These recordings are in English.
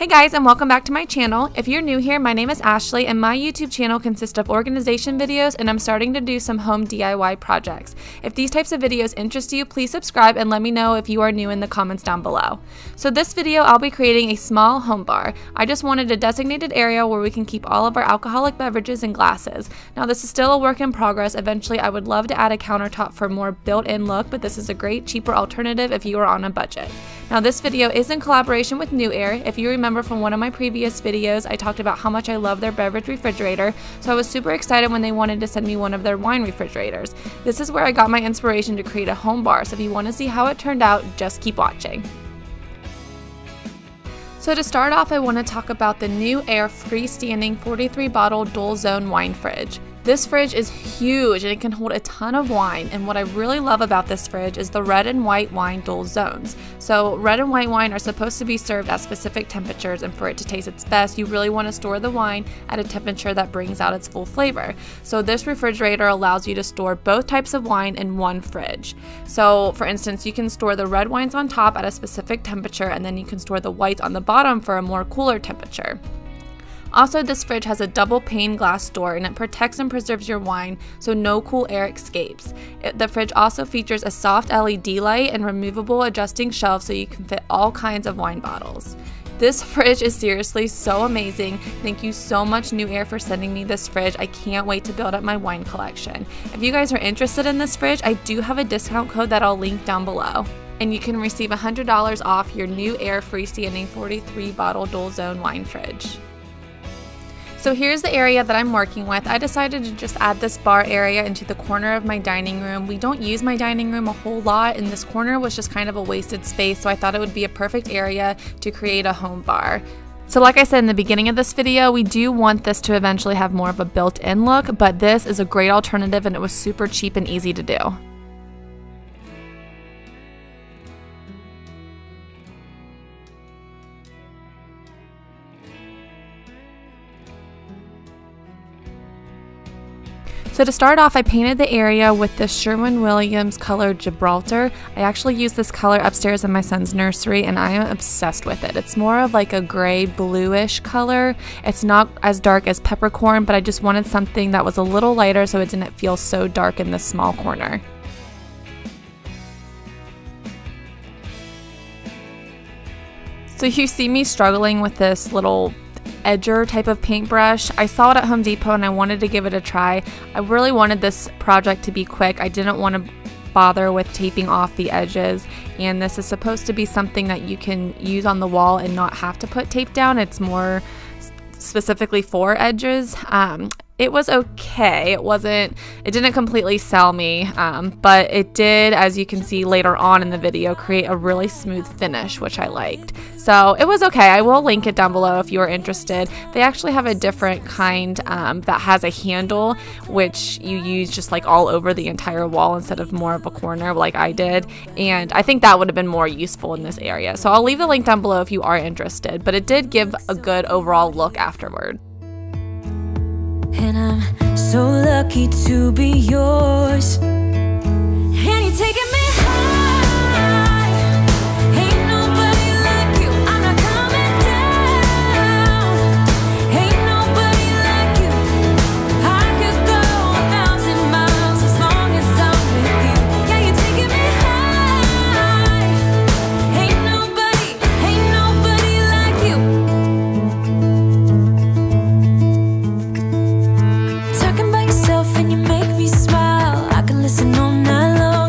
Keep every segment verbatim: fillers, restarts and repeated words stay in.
Hey guys, and welcome back to my channel. If you're new here, my name is Ashley and my YouTube channel consists of organization videos, and I'm starting to do some home D I Y projects. If these types of videos interest you, please subscribe and let me know if you are new in the comments down below. So this video, I'll be creating a small home bar. I just wanted a designated area where we can keep all of our alcoholic beverages and glasses. Now this is still a work in progress. Eventually I would love to add a countertop for more built-in look, but this is a great cheaper alternative if you are on a budget. Now this video is in collaboration with NewAir. If you remember from one of my previous videos, I talked about how much I love their beverage refrigerator, so I was super excited when they wanted to send me one of their wine refrigerators. This is where I got my inspiration to create a home bar, so if you want to see how it turned out, just keep watching. So to start off, I want to talk about the NewAir Freestanding forty-three Bottle Dual Zone Wine Fridge. This fridge is huge and it can hold a ton of wine, and what I really love about this fridge is the red and white wine dual zones. So red and white wine are supposed to be served at specific temperatures, and for it to taste its best you really want to store the wine at a temperature that brings out its full flavor. So this refrigerator allows you to store both types of wine in one fridge. So for instance, you can store the red wines on top at a specific temperature, and then you can store the whites on the bottom for a more cooler temperature. Also, this fridge has a double pane glass door and it protects and preserves your wine so no cool air escapes. It, the fridge also features a soft L E D light and removable adjusting shelf so you can fit all kinds of wine bottles. This fridge is seriously so amazing. Thank you so much NewAir for sending me this fridge. I can't wait to build up my wine collection. If you guys are interested in this fridge, I do have a discount code that I'll link down below. And you can receive one hundred dollars off your NewAir Freestanding forty-three Bottle Dual Zone Wine Fridge. So here's the area that I'm working with. I decided to just add this bar area into the corner of my dining room. We don't use my dining room a whole lot, and this corner was just kind of a wasted space, so I thought it would be a perfect area to create a home bar. So like I said in the beginning of this video, we do want this to eventually have more of a built-in look, but this is a great alternative and it was super cheap and easy to do. So to start off, I painted the area with the Sherwin-Williams color Gibraltar. I actually use this color upstairs in my son's nursery and I am obsessed with it. It's more of like a gray bluish color. It's not as dark as peppercorn, but I just wanted something that was a little lighter so it didn't feel so dark in this small corner. So you see me struggling with this little edger type of paintbrush. I saw it at Home Depot and I wanted to give it a try. I really wanted this project to be quick. I didn't want to bother with taping off the edges, and this is supposed to be something that you can use on the wall and not have to put tape down. It's more specifically for edges. Um, it was okay. It wasn't, it didn't completely sell me, um, but it did, as you can see later on in the video, create a really smooth finish, which I liked. So it was okay. I will link it down below if you are interested. They actually have a different kind um, that has a handle, which you use just like all over the entire wall instead of more of a corner like I did. And I think that would have been more useful in this area. So I'll leave the link down below if you are interested, but it did give a good overall look afterward. And I'm so lucky to be yours, and you're taking me high. Ain't nobody like you, I'm not coming down. Ain't nobody like you, I could go a thousand miles as long as I'm with you. Yeah, you're taking me high. Ain't nobody, ain't nobody like you. And you make me smile, I can listen all night long.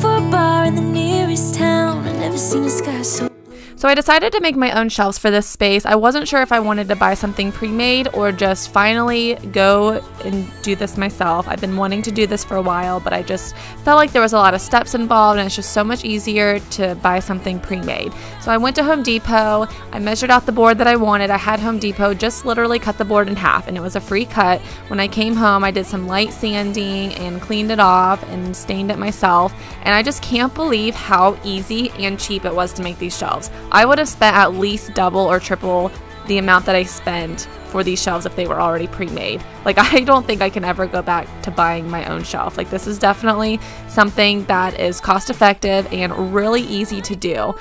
for a bar in the nearest town. I've never seen a sky so blue. So I decided to make my own shelves for this space. I wasn't sure if I wanted to buy something pre-made or just finally go and do this myself. I've been wanting to do this for a while, but I just felt like there was a lot of steps involved and it's just so much easier to buy something pre-made. So I went to Home Depot, I measured out the board that I wanted. I had Home Depot just literally cut the board in half and it was a free cut. When I came home, I did some light sanding and cleaned it off and stained it myself. And I just can't believe how easy and cheap it was to make these shelves. I would have spent at least double or triple the amount that I spent for these shelves if they were already pre-made. Like, I don't think I can ever go back to buying my own shelf. Like, this is definitely something that is cost effective and really easy to do.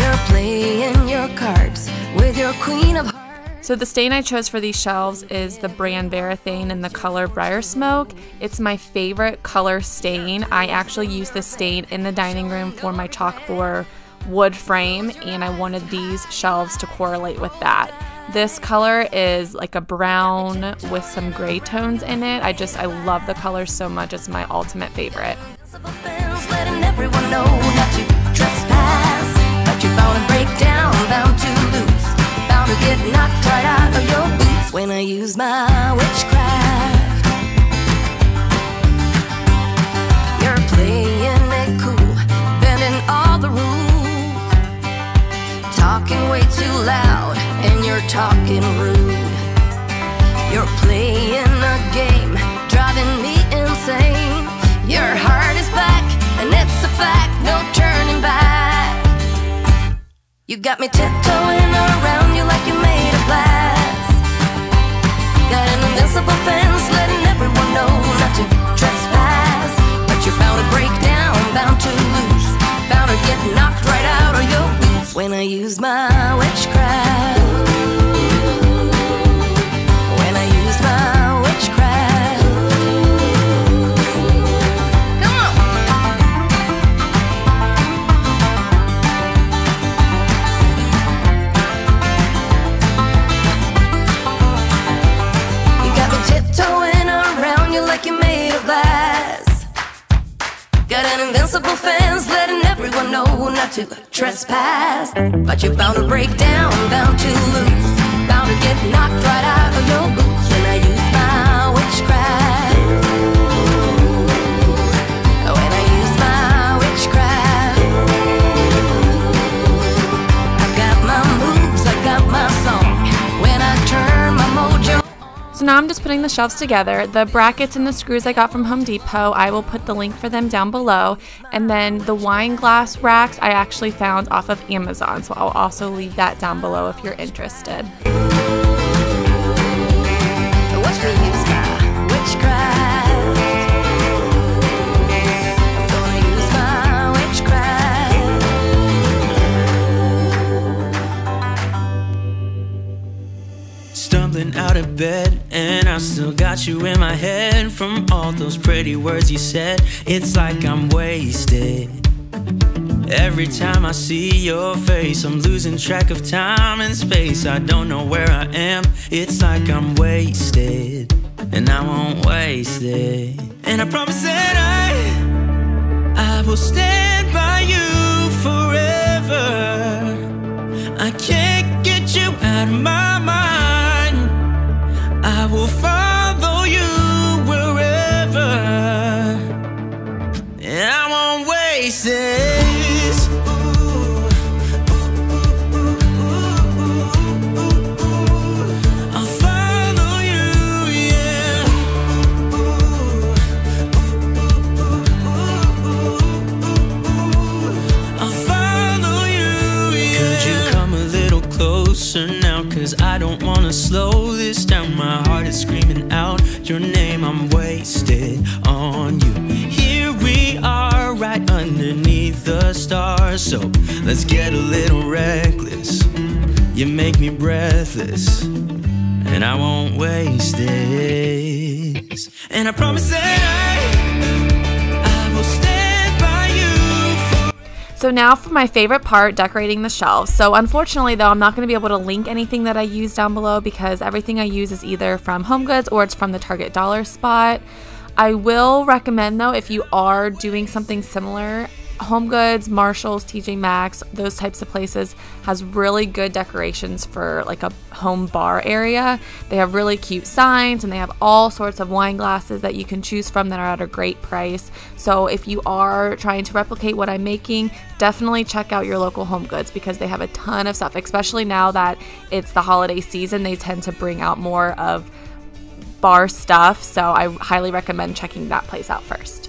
You're playing your cards with your queen of hearts. So the stain I chose for these shelves is the brand Varathane in the color Briar Smoke. It's my favorite color stain. I actually use this stain in the dining room for my chalkboard wood frame, and I wanted these shelves to correlate with that. This color is like a brown with some gray tones in it. I just, I love the color so much. It's my ultimate favorite. To get knocked right out of your boots when I use my witchcraft. You're playing it cool, bending all the rules, talking way too loud, and you're talking rude. You're playing a game, driving me insane. Your heart is black, and it's a fact, no turning back. You got me tiptoeing around you like you made of glass. Got an invincible fence letting everyone know not to trespass. But you're bound to break down, bound to lose, bound to get knocked right out of your boots when I use my witchcraft. When I use my witchcraft. Come on. Invincible fans letting everyone know not to trespass. But you're bound to break down, bound to lose, bound to get knocked right out of your boots when I use my witchcraft. When I use my witchcraft. I've got my moves, I've got my song. When I turn my mojo. So now I'm just putting the shelves together. The brackets and the screws I got from Home Depot, I will put the link for them down below. And then the wine glass racks I actually found off of Amazon, so I'll also leave that down below if you're interested. Watch me use my witchcraft. Stumbling out of bed, and I still got you in my head from all those pretty words you said. It's like I'm wasted. Every time I see your face, I'm losing track of time and space. I don't know where I am. It's like I'm wasted, and I won't waste it. And I promise that I, I will stand by you forever. I can't get you out of my mind. I will follow you wherever, and I won't waste this. I'll follow you, yeah. I'll follow you, yeah. Could you come a little closer now? 'Cause I don't wanna slow this down. My heart is screaming out your name. I'm wasted on you. Here we are, right underneath the stars. So let's get a little reckless. You make me breathless, and I won't waste this. And I promise that I, I will stay. So now for my favorite part, decorating the shelves. So unfortunately though, I'm not going to be able to link anything that I use down below because everything I use is either from HomeGoods or it's from the Target Dollar Spot. I will recommend though, if you are doing something similar, HomeGoods, Marshalls, T J Maxx, those types of places has really good decorations for like a home bar area. They have really cute signs and they have all sorts of wine glasses that you can choose from that are at a great price. So if you are trying to replicate what I'm making, definitely check out your local HomeGoods because they have a ton of stuff, especially now that it's the holiday season. They tend to bring out more of bar stuff, so I highly recommend checking that place out first.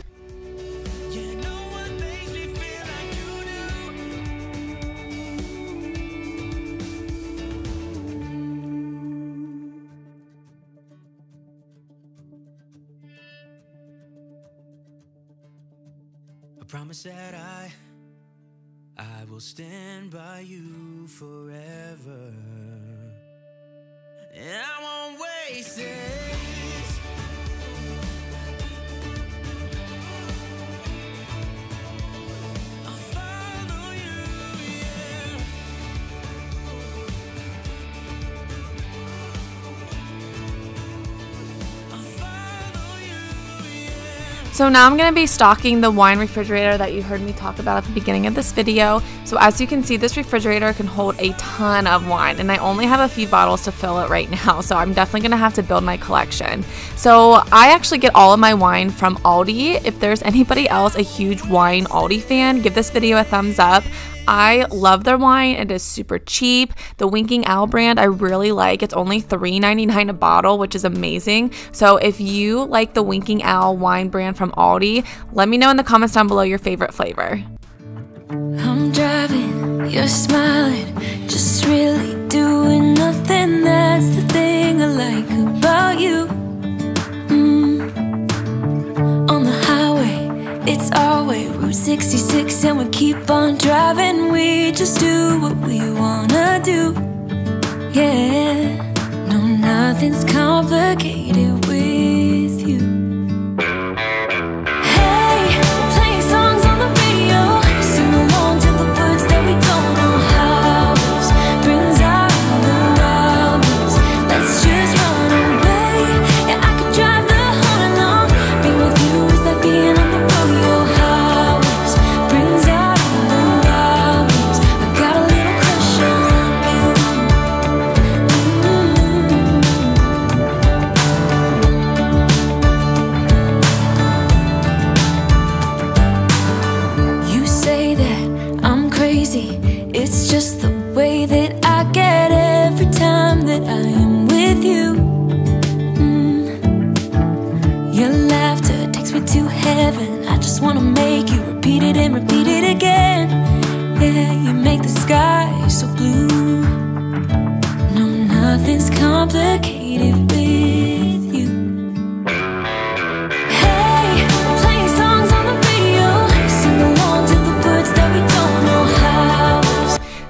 Promise that I, I will stand by you forever, and I won't waste this. I'll follow you, yeah. I'll follow you, yeah. So now I'm going to be stocking the wine refrigerator that you heard me talk about at the beginning of this video. So as you can see, this refrigerator can hold a ton of wine and I only have a few bottles to fill it right now. So I'm definitely going to have to build my collection. So I actually get all of my wine from Aldi. If there's anybody else a huge wine Aldi fan, give this video a thumbs up. I love their wine. It is super cheap. The Winking Owl brand I really like. It's only three ninety-nine a bottle, which is amazing. So if you like the Winking Owl wine brand from Aldi, let me know in the comments down below your favorite flavor. I'm driving, you're smiling, just really doing nothing. That's the thing I like about you. Mm. On the highway, it's our way, Route sixty-six, and we keep on driving. We just do what we wanna do. Yeah, no, nothing's complicated with you.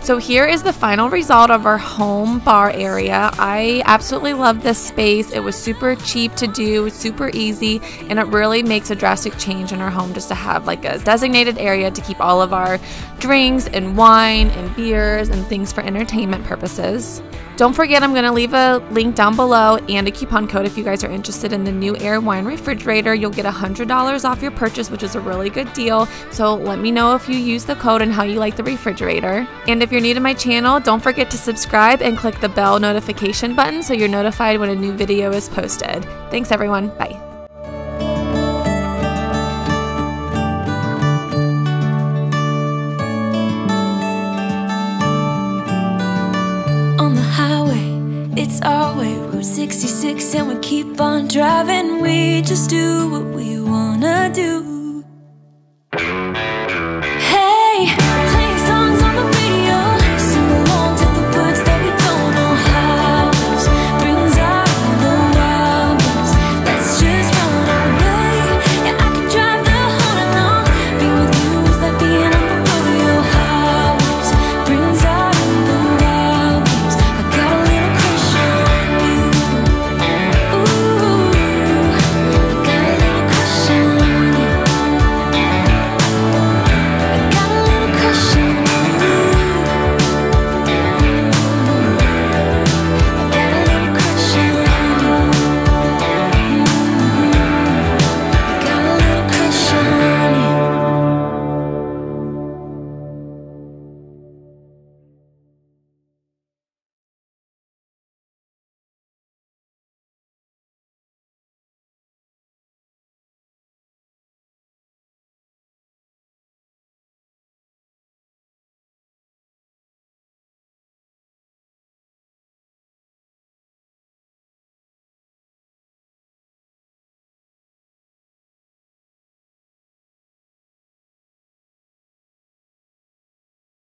So here is the final result of our home bar area. I absolutely love this space. It was super cheap to do, super easy, and it really makes a drastic change in our home just to have like a designated area to keep all of our drinks and wine and beers and things for entertainment purposes. Don't forget, I'm going to leave a link down below and a coupon code if you guys are interested in the NewAir wine refrigerator. You'll get one hundred dollars off your purchase, which is a really good deal. So let me know if you use the code and how you like the refrigerator. And if you're new to my channel, don't forget to subscribe and click the bell notification button so you're notified when a new video is posted. Thanks everyone. Bye. It's our way, Route sixty-six, and we keep on driving. We just do what we wanna do.